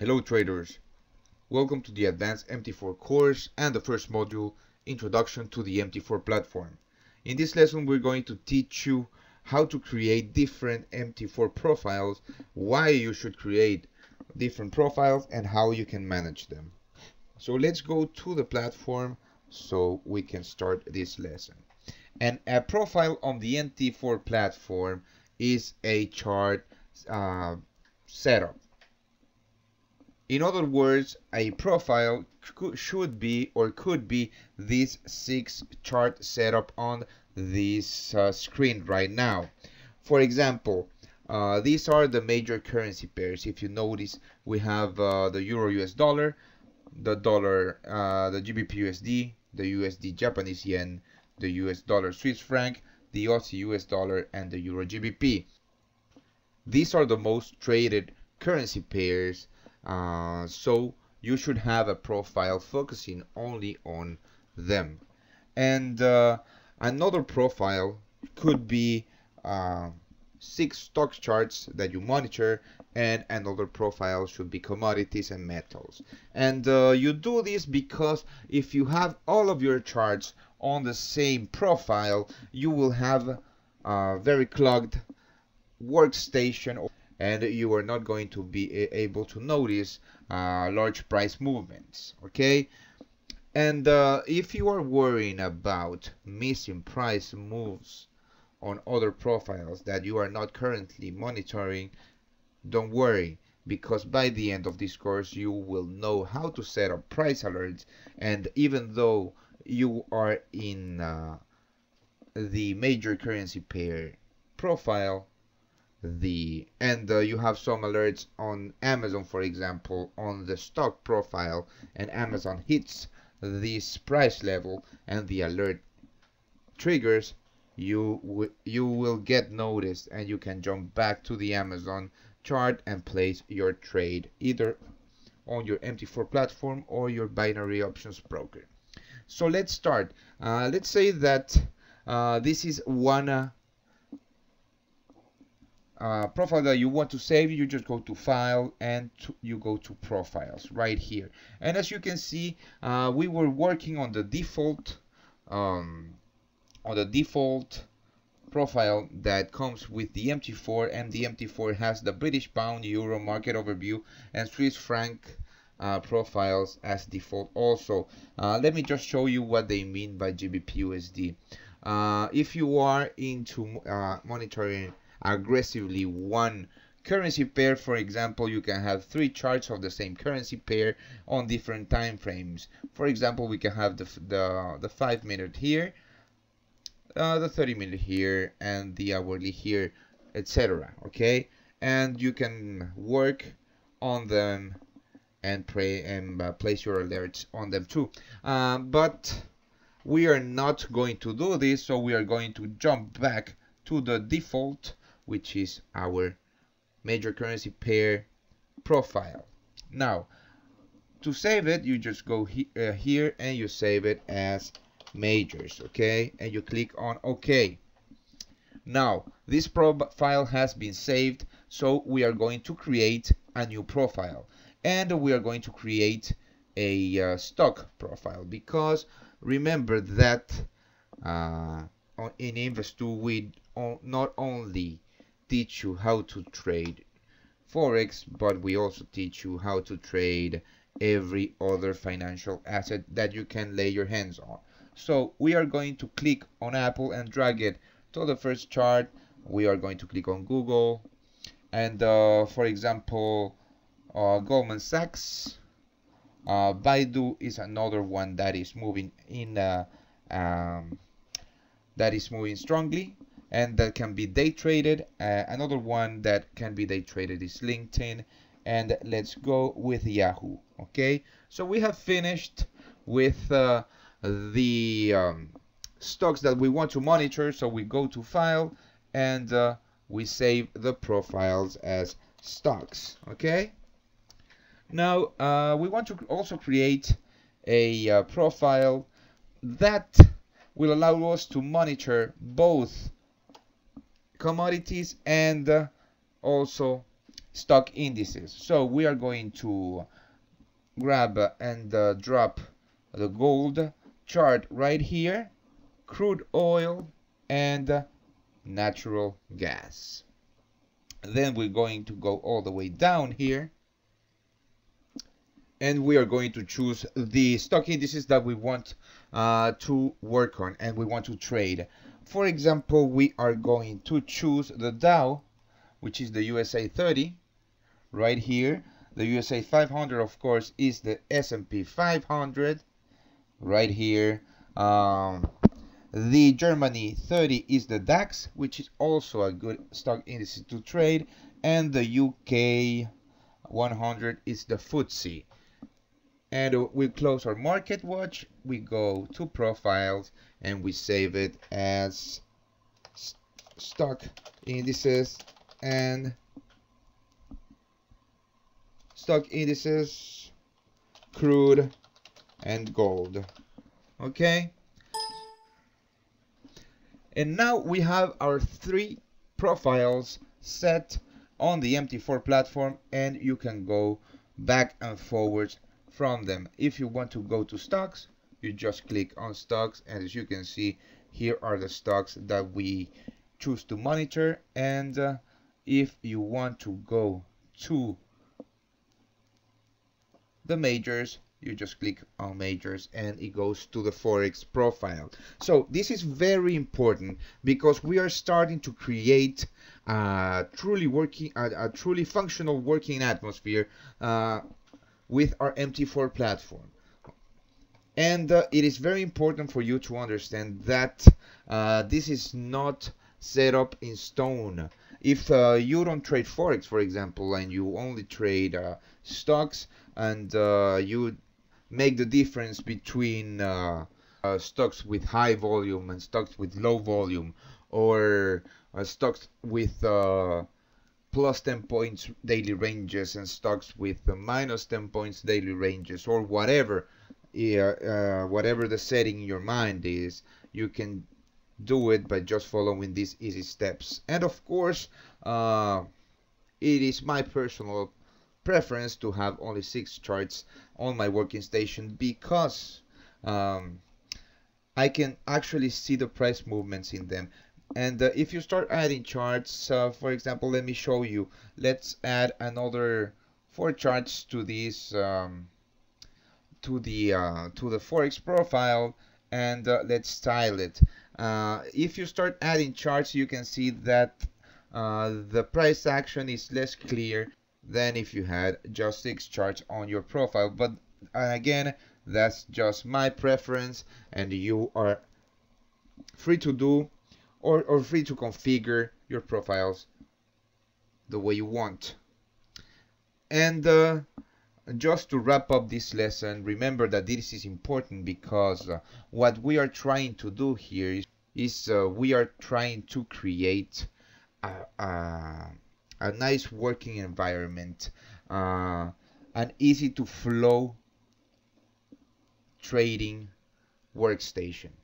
Hello traders, welcome to the advanced MT4 course and the first module, Introduction to the MT4 platform. In this lesson we're going to teach you how to create different MT4 profiles, why you should create different profiles and how you can manage them. So let's go to the platform so we can start this lesson. And a profile on the MT4 platform is a chart setup. In other words, a profile should be or could be this 6 chart setup on this screen right now. For example, these are the major currency pairs. If you notice, we have the Euro-US dollar, the dollar, the GBPUSD, the USD Japanese yen, the US dollar Swiss franc, the Aussie US dollar, and the Euro GBP. These are the most traded currency pairs. So you should have a profile focusing only on them. And another profile could be 6 stock charts that you monitor, and another profile should be commodities and metals. And you do this because if you have all of your charts on the same profile, you will have a very clogged workstation, and you are not going to be able to notice large price movements, okay? And if you are worrying about missing price moves on other profiles that you are not currently monitoring, don't worry, because by the end of this course you will know how to set up price alerts. And even though you are in the major currency pair profile, you have some alerts on Amazon, for example, on the stock profile, and Amazon hits this price level and the alert triggers, you will get noticed and you can jump back to the Amazon chart and place your trade either on your MT4 platform or your binary options broker. So let's start. Let's say that this is one profile that you want to save. You just go to File and you go to Profiles right here. And as you can see, we were working on the default profile that comes with the MT4, and the MT4 has the British Pound, Euro, Market Overview, and Swiss franc profiles as default also. Let me just show you what they mean by GBPUSD. If you are into monitoring aggressively one currency pair, for example, you can have 3 charts of the same currency pair on different time frames. For example, we can have the 5-minute here, the 30-minute here, and the hourly here, etc. Okay, and you can work on them and place your alerts on them too. But we are not going to do this, so we are going to jump back to the default, which is our major currency pair profile. Now, to save it, you just go here and you save it as majors, okay? And you click on OK. Now, this profile has been saved, so we are going to create a new profile. And we are going to create a stock profile, because remember that in Invest2 we not only teach you how to trade Forex, but we also teach you how to trade every other financial asset that you can lay your hands on. So we are going to click on Apple and drag it to the first chart. We are going to click on Google and for example Goldman Sachs. Baidu is another one that is moving in that is moving strongly and that can be day traded. Another one that can be day traded is LinkedIn, and let's go with Yahoo. Okay, so we have finished with the stocks that we want to monitor, so we go to File and we save the profiles as stocks. Okay, now we want to also create a profile that will allow us to monitor both commodities and also stock indices. So we are going to grab and drop the gold chart right here, crude oil and natural gas. Then we're going to go all the way down here, and we are going to choose the stock indices that we want to work on and we want to trade. For example, we are going to choose the Dow, which is the USA 30 right here. The USA 500, of course, is the S&P 500 right here. The Germany 30 is the DAX, which is also a good stock index to trade, and the UK 100 is the FTSE. And we close our market watch, we go to profiles, and we save it as stock indices and stock indices, crude and gold. Okay, and now we have our three profiles set on the MT4 platform, and you can go back and forwards from them. If you want to go to stocks, you just click on stocks, and as you can see, here are the stocks that we choose to monitor. And if you want to go to the majors, you just click on majors, and it goes to the Forex profile. So this is very important because we are starting to create a truly functional working atmosphere with our MT4 platform. And it is very important for you to understand that this is not set up in stone. If you don't trade Forex, for example, and you only trade stocks, and you make the difference between stocks with high volume and stocks with low volume, or stocks with plus 10 points daily ranges and stocks with minus 10 points daily ranges, or whatever, whatever the setting in your mind is, you can do it by just following these easy steps. And of course, it is my personal preference to have only 6 charts on my working station, because I can actually see the price movements in them. And if you start adding charts, for example, let me show you, let's add another 4 charts to this to the Forex profile, and let's style it. If you start adding charts, you can see that the price action is less clear than if you had just 6 charts on your profile. But again, that's just my preference, and you are free to do or free to configure your profiles the way you want. And just to wrap up this lesson, remember that this is important because what we are trying to do here is we are trying to create a nice working environment, an easy to flow trading workstation.